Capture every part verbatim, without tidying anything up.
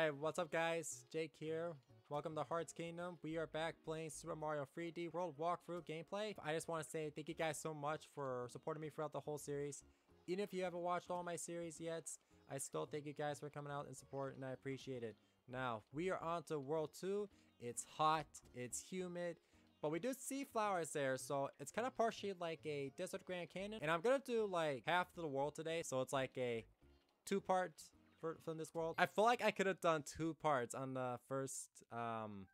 Alright, what's up guys? Jake here. Welcome to Hearts Kingdom. We are back playing Super Mario three D World walkthrough gameplay. I just want to say thank you guys so much for supporting me throughout the whole series. Even if you haven't watched all my series yet, I still thank you guys for coming out and support, and I appreciate it. Now, we are on to World two. It's hot, it's humid, but we do see flowers there, so it's kind of partially like a desert Grand Canyon. And I'm going to do like half of the world today, so it's like a two-part For, from this world. I feel like I could have done two parts on the first um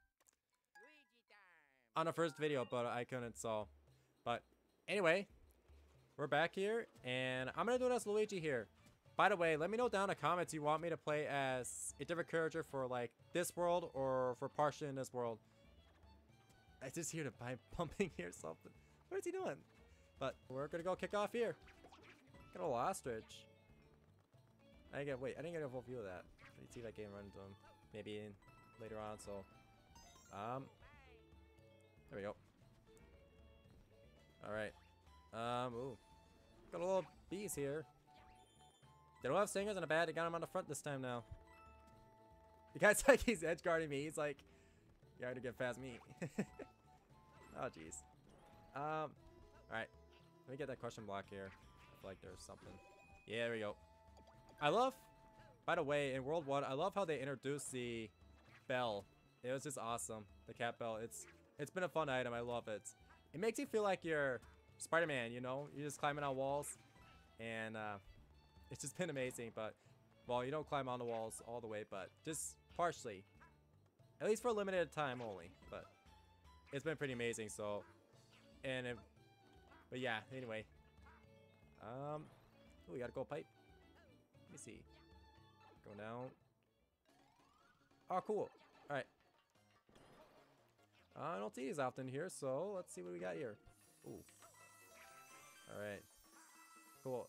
on the first video, but I couldn't, so but anyway, we're back here and I'm gonna do it as Luigi here. By the way, let me know down in the comments you want me to play as a different character for like this world or for partially in this world. I just hear the pipe pumping here or something. What is he doing? But we're gonna go kick off here. Got a little ostrich. I didn't get, wait, I didn't get a full view of that. Let me see if I can run into him. Maybe in, later on, so. Um. There we go. Alright. Um, ooh. Got a little bees here. They don't have stingers in a bat. They got him on the front this time now. The guy's like, he's edge guarding me. He's like, you gotta get past me. Oh, jeez. Um. Alright. Let me get that question block here. I feel like there's something. Yeah, there we go. I love, by the way, in World one, I love how they introduced the bell. It was just awesome. The cat bell. It's It's been a fun item. I love it. It makes you feel like you're Spider-Man, you know? You're just climbing on walls. And uh, it's just been amazing. But, well, you don't climb on the walls all the way, but just partially. At least for a limited time only. But it's been pretty amazing, so. And, it, but yeah, anyway. Um, ooh, we got a gold pipe. Let me see. Go down. Oh, cool. Alright. Uh, I don't see these often here, so let's see what we got here. Ooh. Alright. Cool.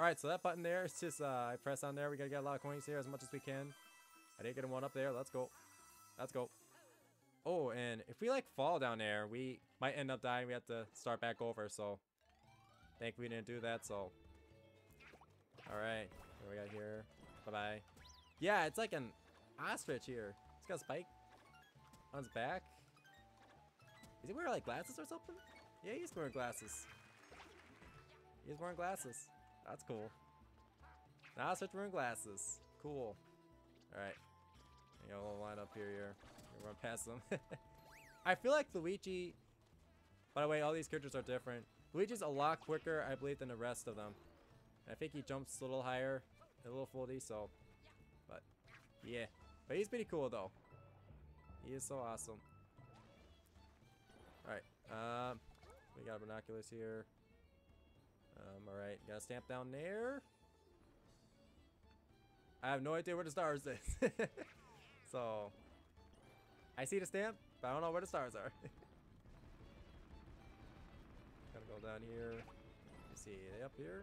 Alright, so that button there, it's just, uh, I press on there. We gotta get a lot of coins here, as much as we can. I didn't get one up there. Let's go. Let's go. Oh, and if we, like, fall down there, we might end up dying. We have to start back over, so. Thankfully, we didn't do that, so. Alright, what do we got here? Bye-bye. Yeah, it's like an ostrich here. It's got a spike on his back. Is he wearing like glasses or something? Yeah, he's wearing glasses. He's wearing glasses. That's cool. An ostrich wearing glasses. Cool. Alright. I got a little line up here. here. I'm gonna run past them. I feel like Luigi... By the way, all these characters are different. Luigi's a lot quicker, I believe, than the rest of them. I think he jumps a little higher, a little floaty, so, but, yeah. But he's pretty cool, though. He is so awesome. Alright, um, we got binoculars here. Um, alright, got a stamp down there. I have no idea where the stars is. So, I see the stamp, but I don't know where the stars are. Gotta go down here. Let's see, are they up here?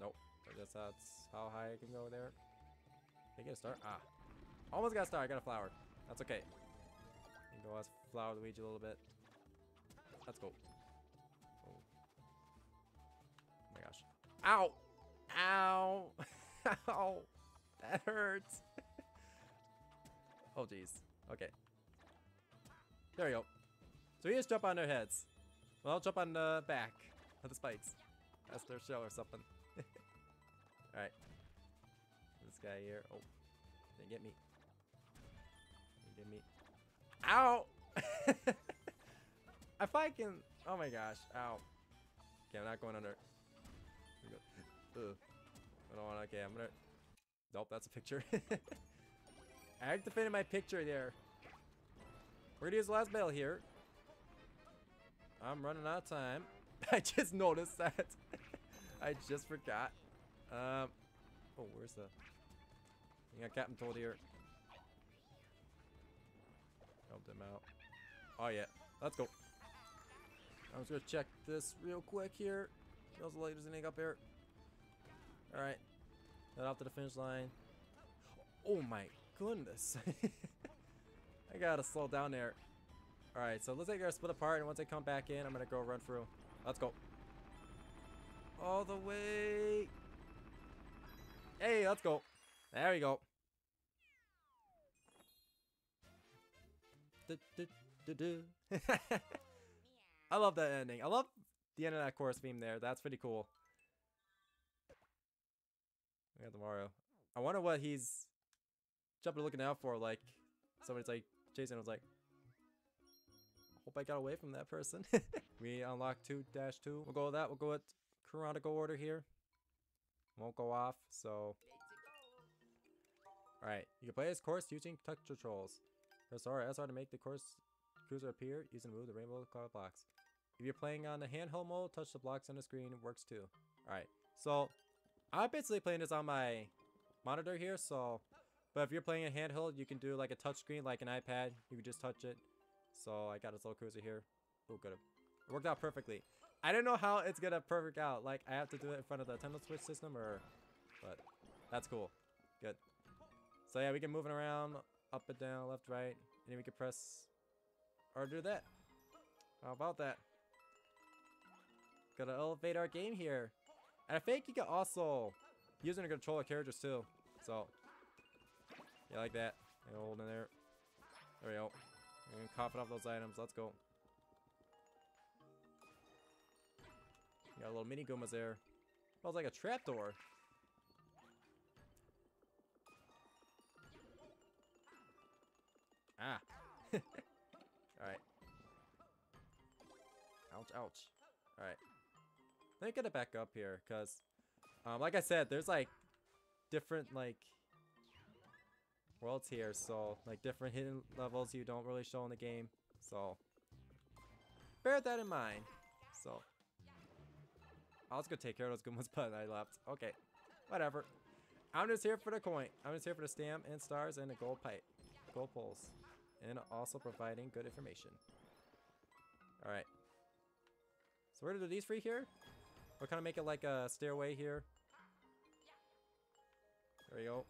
Nope. I guess that's how high I can go there. Did I get a star? Ah. Almost got a star. I got a flower. That's okay. I can go ask Flower Luigi a little bit. Let's go. Oh. Oh my gosh. Ow! Ow! Ow! That hurts. Oh, jeez. Okay. There we go. So we just jump on their heads. Well, I'll jump on the back of the spikes. That's their shell or something. Alright. This guy here. Oh. Didn't get me. Didn't get me. Ow! If I can. Oh my gosh. Ow. Okay, I'm not going under. Here we go. Ugh. I don't want to. Okay, I'm gonna. Nope, that's a picture. I activated my picture there. We're gonna use the last bell here. I'm running out of time. I just noticed that. I just forgot. Um, oh, where's the... I got Captain Toad here. Helped him out. Oh, yeah. Let's go. I'm just gonna check this real quick here. Kills the latest thing up here. Alright. Head off to the finish line. Oh, my goodness. I gotta slow down there. Alright, so let's take our split apart, and once I come back in, I'm gonna go run through. Let's go. All the way... Hey, let's go. There we go. Du, du, du, du. I love that ending. I love the end of that chorus theme there. That's pretty cool. We got the Mario. I wonder what he's jumping looking out for. Like, somebody's like, Jason was like, I hope I got away from that person. We unlock two dash two. We'll go with that. We'll go with chronological order here. Won't go off, so. Alright, you can play this course using touch controls. Press R, S R to make the course cruiser appear using move the rainbow colored blocks. If you're playing on the handheld mode, touch the blocks on the screen, works too. Alright, so I'm basically playing this on my monitor here, so. But if you're playing a handheld, you can do like a touch screen, like an iPad. You can just touch it. So I got this little cruiser here. Oh, good. It worked out perfectly. I don't know how it's gonna perfect out. Like, I have to do it in front of the Nintendo Switch system, or. But that's cool. Good. So yeah, we can move it around, up and down, left, right, and then we can press or do that. How about that? Gotta elevate our game here. And I think you can also use it to control our characters too. So yeah, like that. And hold in there. There we go. We're gonna cop it off those items. Let's go. Got a little mini Goombas there. That was like a trapdoor. Ah. Alright. Ouch, ouch. Alright. Let me get it back up here, because, um, like I said, there's like different, like, worlds here. So, like, different hidden levels you don't really show in the game. So, bear that in mind. So, I was going to take care of those Goombas, but I left. Okay. Whatever. I'm just here for the coin. I'm just here for the stamp and stars and the gold pipe. Gold poles. And also providing good information. Alright. So we're going to do these three here. We'll kind of make it like a stairway here. There we go.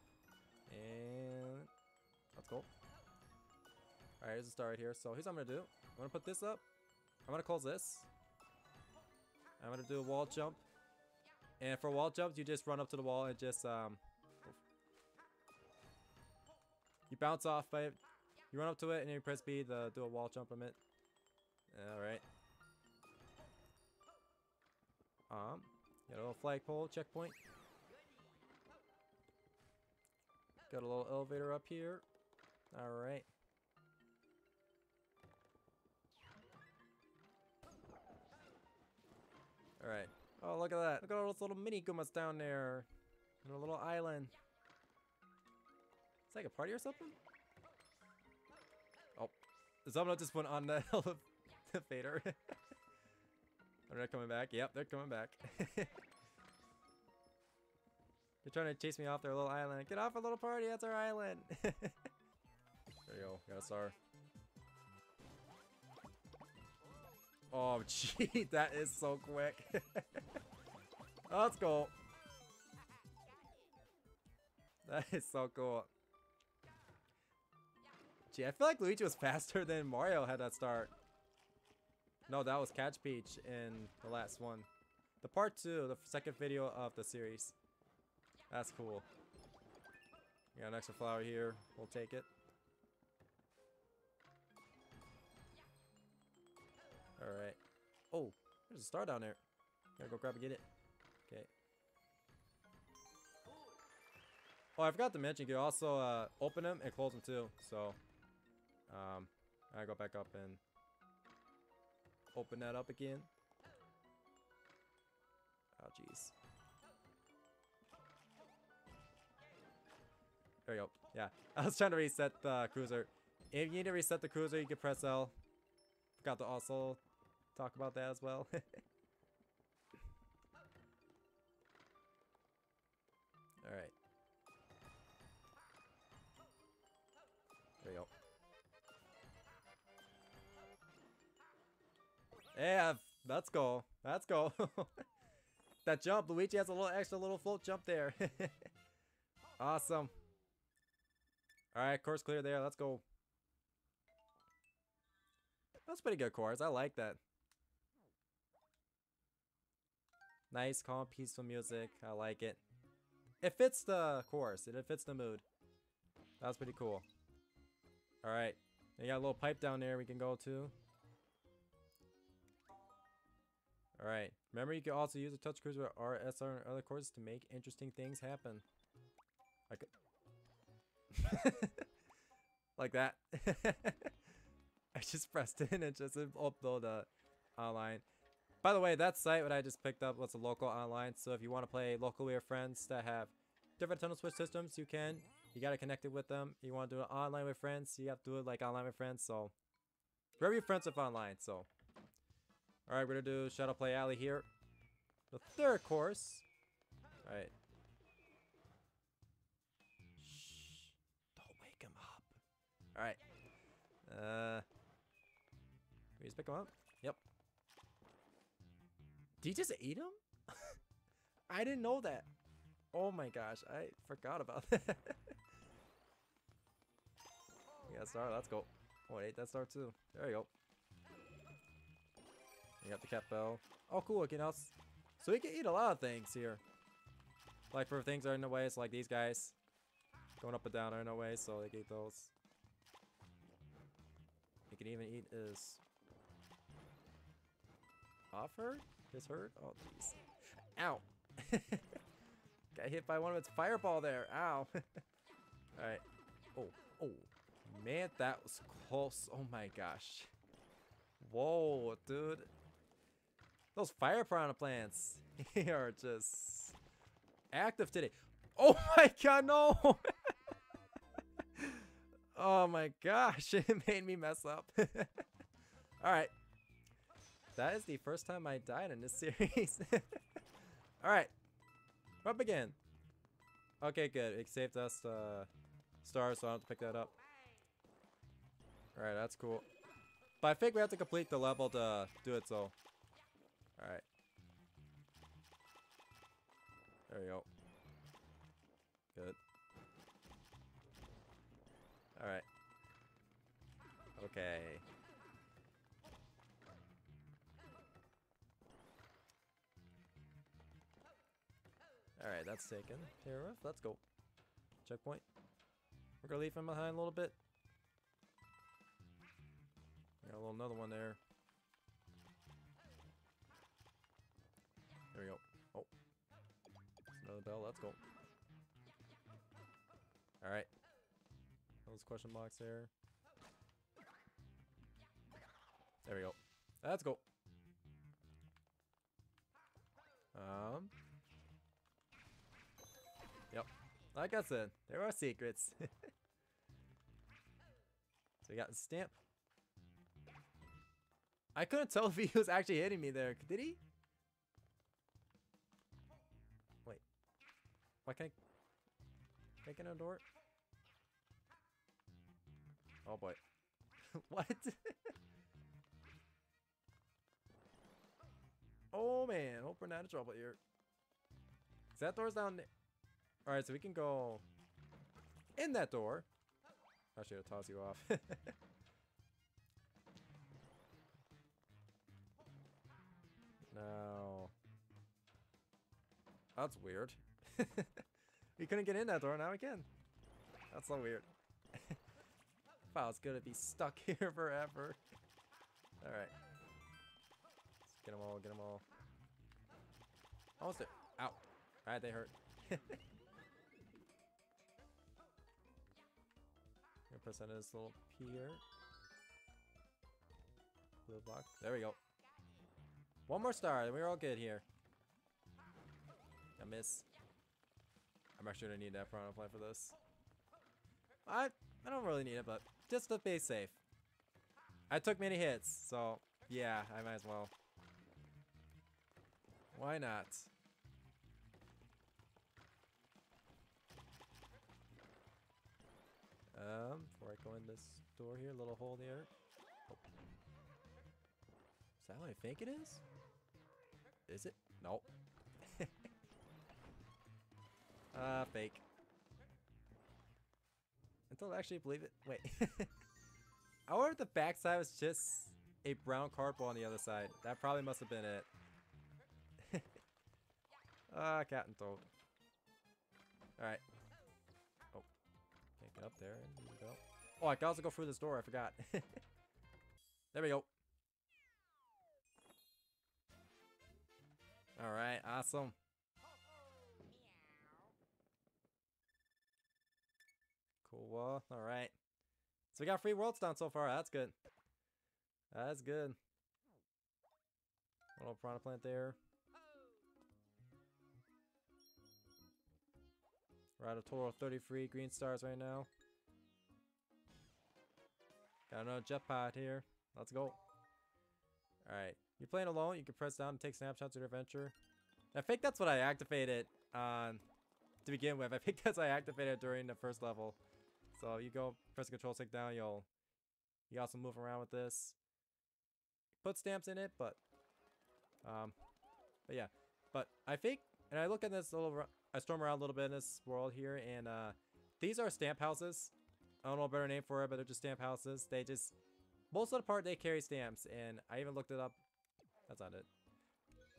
And let's go. Alright, here's a star right here. So here's what I'm going to do. I'm going to put this up. I'm going to close this. I'm going to do a wall jump. And for wall jumps, you just run up to the wall and just, um... you bounce off by it. You run up to it and you press B to do a wall jump from it. Alright. Um, got a little flagpole checkpoint. Got a little elevator up here. Alright. Alright. Oh, look at that. Look at all those little mini Goombas down there. On a little island. It's like a party or something? Oh. Someone just went on the elevator. Are they coming back? Yep, they're coming back. They're trying to chase me off their little island. Get off our little party. That's our island. There you go. Got a star. Oh, gee, that is so quick. Let's go. That is so cool. Gee, I feel like Luigi was faster than Mario had that start. No, that was Catch Peach in the last one. The part two, the second video of the series. That's cool. We got an extra flower here. We'll take it. Alright. Oh, there's a star down there. Gotta go grab and get it. Okay. Oh, I forgot to mention, you can also uh, open them and close them too. So, um, I go back up and open that up again. Oh, jeez. There we go. Yeah, I was trying to reset the cruiser. If you need to reset the cruiser, you can press L. Forgot to also talk about that as well. All right. There you go. Yeah, let's go. Let's go. That jump. Luigi has a little extra little float jump there. Awesome. Alright, course clear there. Let's go. That's pretty good course. I like that. Nice, calm, peaceful music. I like it. It fits the course. It fits the mood. That was pretty cool. All right. They got a little pipe down there we can go to. All right. Remember, you can also use the touch cruiser with R S R and other courses to make interesting things happen. Like, like that. I just pressed it and just upload uh, online. By the way, that site what I just picked up was a local online. So if you want to play local with your friends that have different Nintendo Switch systems, you can. You got to connect it with them. You want to do it online with friends, you have to do it like online with friends. So wherever your friends with online. So all right, we're going to do Shadow Play Alley here. The third course. All right. Shh. Don't wake him up. All right. Uh, can we just pick him up? Yep. Did he just eat him? I didn't know that. Oh my gosh, I forgot about that. We got a star, let's go. Oh, it ate that star too. There you go. You got the cat bell. Oh, cool, again, else. So we can eat a lot of things here. Like for things that are in the way, it's like these guys. Going up and down are in the way, so they can eat those. You can even eat his... off herd? His herd? Oh, jeez. Ow! Got hit by one of its fireball there. Ow! Alright. Oh, oh. Man, that was close. Oh my gosh. Whoa, dude. Those fire piranha plants. They are just active today. Oh my god, no! Oh my gosh, it made me mess up. Alright. That is the first time I died in this series. Alright. We're up again. Okay, good. It saved us uh, stars, so I don't have to pick that up. Alright, that's cool. But I think we have to complete the level to do it, so. Alright. There we go. Good. Alright. Okay. Alright, that's taken care of. Let's go. Checkpoint. We're gonna leave him behind a little bit. Got a little another one there. There we go. Oh. There's another bell. Let's go. Alright. Those question marks there. There we go. Let's go. Um. Yep. Like I said, there are secrets. So we got the stamp. I couldn't tell if he was actually hitting me there. Did he? Wait. Why can't I... Can I get in a door? Oh boy. What? Oh man, hope we're not in trouble here. Is that door's down there? Alright, so we can go in that door. I should have tossed you off. No. That's weird. We couldn't get in that door, now we can. That's so weird. Wow, it's gonna be stuck here forever. Alright. Let's get them all, get them all. Almost there. Ow. Alright, they hurt. I'm gonna press on this little pier. Blue block. There we go. One more star, and we're all good here. I miss. I'm actually gonna need that piranha plant for this. I I don't really need it, but just to be safe. I took many hits, so yeah, I might as well. Why not? Um, before I go in this door here, little hole there. Oh. Is that what I think it is? Is it? Nope. Ah, uh, fake. Until I actually believe it. Wait. I wonder if the back side was just a brown cardboard on the other side. That probably must have been it. Ah, uh, cat and toad. Alright. Oh. Can't get up there. There we go. Oh, I can also go through this door. I forgot. There we go. Alright. Awesome. Cool. Alright. So we got three worlds down so far. That's good. That's good. Little piranha plant there. We're at a total of thirty-three green stars right now. Got another jet pod here. Let's go. Alright. You're playing alone. You can press down and take snapshots of your adventure. I think that's what I activated on to begin with. I think that's what I activated during the first level. So you go press control, stick down. You'll you also move around with this. Put stamps in it, but um, but yeah. But I think, and I look at this a little. I storm around a little bit in this world here, and uh, these are stamp houses. I don't know a better name for it, but they're just stamp houses. They just, most of the part, they carry stamps, and I even looked it up. That's not it.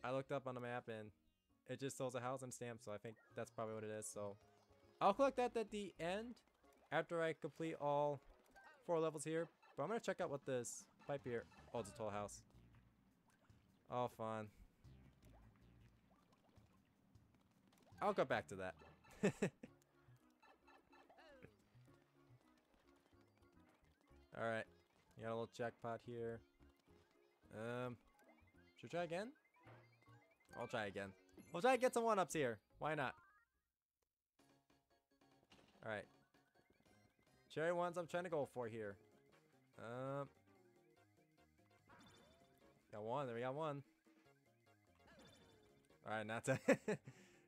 I looked up on the map, and it just sells a house and stamps, so I think that's probably what it is. So I'll collect that at the end, after I complete all four levels here. But I'm going to check out what this pipe here. Oh, it's a tall house. Oh, fun. I'll go back to that. Alright. You got a little jackpot here. Um, should we try again? I'll try again. We'll try to get some one-ups here. Why not? Alright. Cherry ones I'm trying to go for here. Um, got one. There we got one. Alright, not that.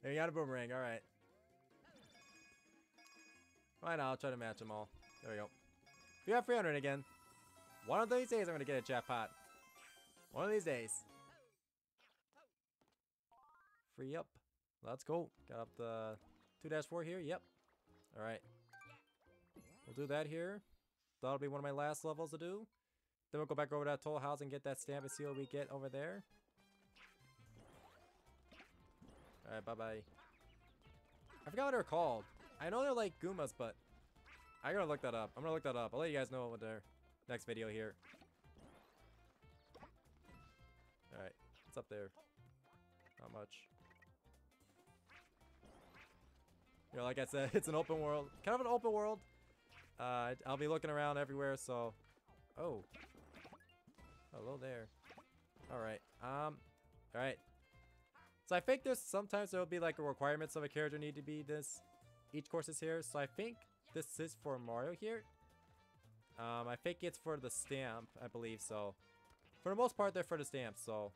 There we got a boomerang. Alright. Fine, I'll try to match them all. There we go. We got three hundred again. One of these days I'm going to get a jackpot. One of these days. Free up. Let's go. Got up the two dash four here. Yep. Alright. We'll do that here. That'll be one of my last levels to do. Then we'll go back over to that toll house and get that stamp and see what we get over there. Alright, bye-bye. I forgot what they're called. I know they're like Goombas, but I gotta look that up. I'm gonna look that up. I'll let you guys know in their next video here. Alright, it's up there. Not much. You know, like I said, it's an open world. Kind of an open world. Uh, I'll be looking around everywhere, so... Oh. Hello there. Alright, um... Alright. So I think there's sometimes there will be like a requirements of a character need to be this. Each course is here. So I think this is for Mario here. Um, I think it's for the stamp, I believe. So for the most part, they're for the stamp. So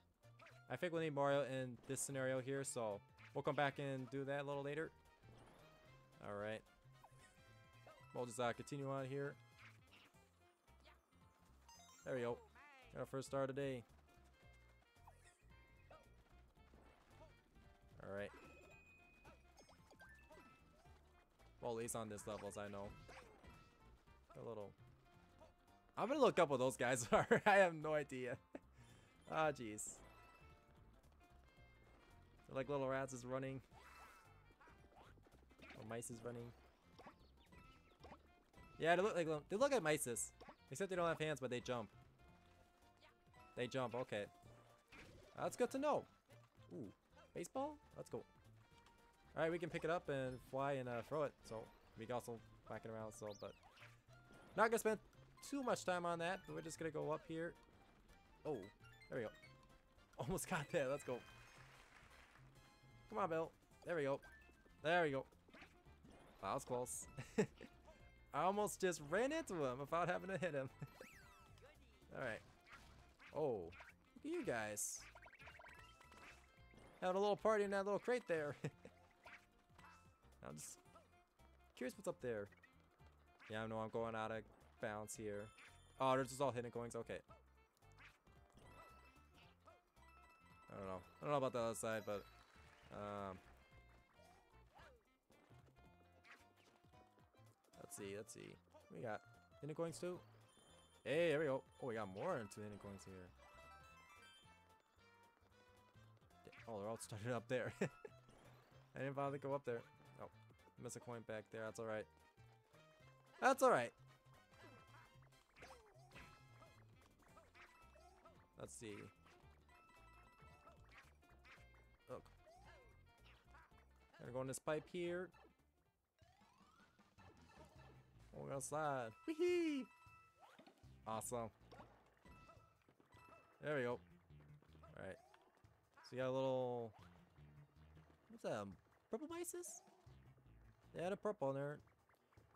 I think we'll need Mario in this scenario here. So we'll come back and do that a little later. All right. We'll just uh, continue on here. There we go. Got our first star today. Alright. Well, at least on this level, as I know. A little... I'm gonna look up what those guys are. I have no idea. Ah, jeez. They're like little rats is running. Or mice is running. Yeah, they look like they look like mice. Except they don't have hands, but they jump. They jump, okay. That's good to know. Ooh. Baseball? Let's go. Alright, we can pick it up and fly and uh, throw it. So, we can also whack it around. So, but not going to spend too much time on that. But we're just going to go up here. Oh, there we go. Almost got there. Let's go. Come on, Bill. There we go. There we go. Wow, that was close. I almost just ran into him without having to hit him. Alright. Oh, look at you guys. Having a little party in that little crate there. I'm just curious what's up there. Yeah, I know I'm going out of bounds here. Oh, there's just all hidden goings. Okay. I don't know. I don't know about the other side, but... Um, let's see. Let's see. We got hidden goings too. Hey, there we go. Oh, we got more into hidden goings here. Oh, they're all started up there. I didn't bother to go up there. Oh, Miss a coin back there. That's alright. That's alright. Let's see. Look. Gonna go in this pipe here. Oh, we're gonna slide. Wee-hee! Awesome. There we go. Alright. So you got a little... What's that? Purple mices? They had a purple on there.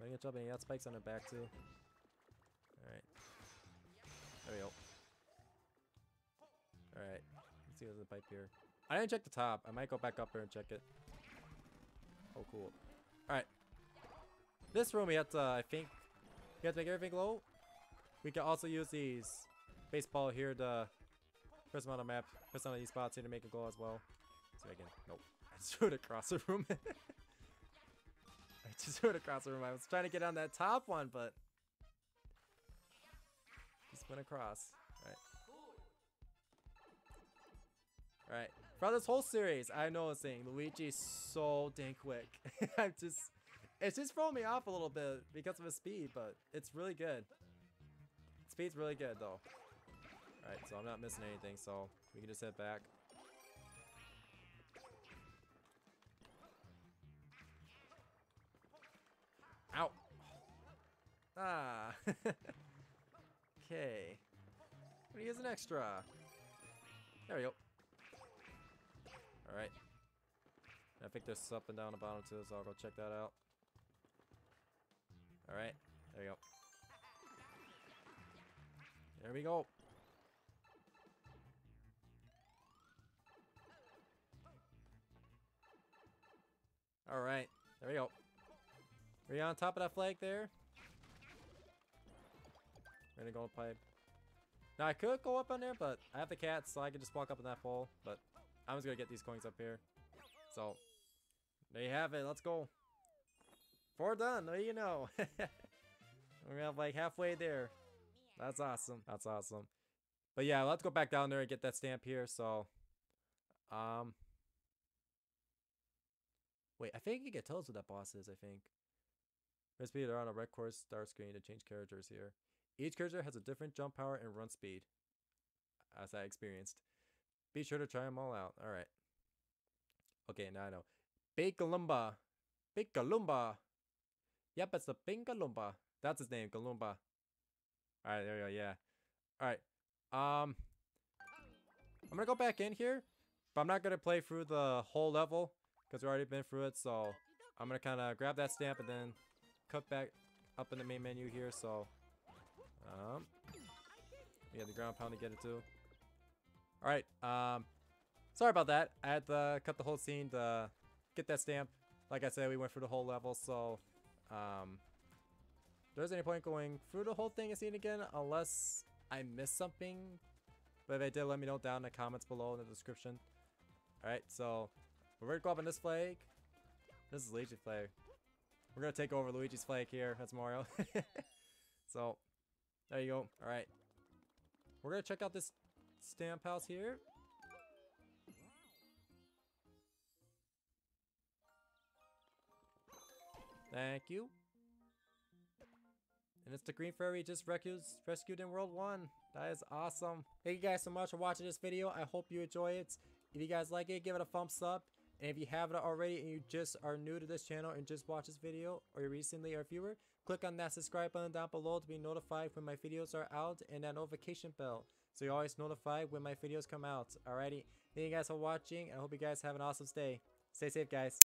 I get up and you got spikes on the back too. Alright. There we go. Alright. Let's see what's in the pipe here. I didn't check the top. I might go back up there and check it. Oh, cool. Alright. This room, we have to, I think, we have to make everything low. We can also use these baseball here to press them on the map, press on these spots here to make it glow as well. So I can, nope. I just threw it across the room. I just threw it across the room. I was trying to get on that top one, but just went across. Alright. Alright. Throughout this whole series, I'm noticing Luigi's so dang quick. I'm just, it's just throwing me off a little bit because of his speed, but it's really good. Speed's really good though. Alright, so I'm not missing anything, so we can just head back. Ow! Ah! Okay. I'm gonna use an extra. There we go. Alright. I think there's up and down the bottom too, so I'll go check that out. Alright. There we go. There we go. Alright. There we go. Are you on top of that flag there? We're gonna go pipe. Now I could go up on there, but I have the cats, so I can just walk up in that pole. But I'm just gonna get these coins up here. So there you have it. Let's go. Four done. There you know. We're gonna have like halfway there. That's awesome. That's awesome. But yeah, let's go back down there and get that stamp here. So, um, wait. I think you can tell us what that boss is. I think. Press speed are on a red course star screen to change characters here. Each character has a different jump power and run speed. As I experienced. Be sure to try them all out. Alright. Okay, now I know. Big-a-lumba. Big-a-lumba. Yep, it's the Big-a-lumba. That's his name, Galumba. Alright, there we go, yeah. Alright. Um, I'm gonna go back in here. But I'm not gonna play through the whole level. Because we've already been through it, so... I'm gonna kinda grab that stamp and then... cut back up in the main menu here, so um we have the ground pound to get it too. All right, um sorry about that. I had to cut the whole scene to get that stamp. Like I said, we went through the whole level, so um there's any point going through the whole thing and seeing it again unless I missed something. But if I did, let me know down in the comments below in the description. All right, so we're ready to go up on this flag. This is Luigi's flag. We're gonna take over Luigi's flag here. That's Mario. So, there you go. All right, we're gonna check out this Stamp House here. Thank you. And it's the Green Fairy just rescued in World One. That is awesome. Thank you guys so much for watching this video. I hope you enjoy it. If you guys like it, give it a thumbs up. And if you haven't already and you just are new to this channel and just watched this video, or you recently are a viewer, click on that subscribe button down below to be notified when my videos are out, and that notification bell so you're always notified when my videos come out. Alrighty, thank you guys for watching and I hope you guys have an awesome day. Stay safe guys.